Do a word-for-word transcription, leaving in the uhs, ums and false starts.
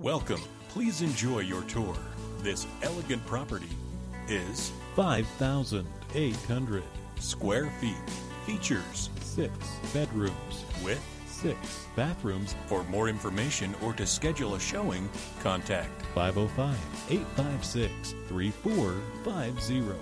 Welcome. Please enjoy your tour. This elegant property is five thousand eight hundred square feet. Features six bedrooms with six bathrooms. For more information or to schedule a showing, contact five oh five, eight five six, three four five zero.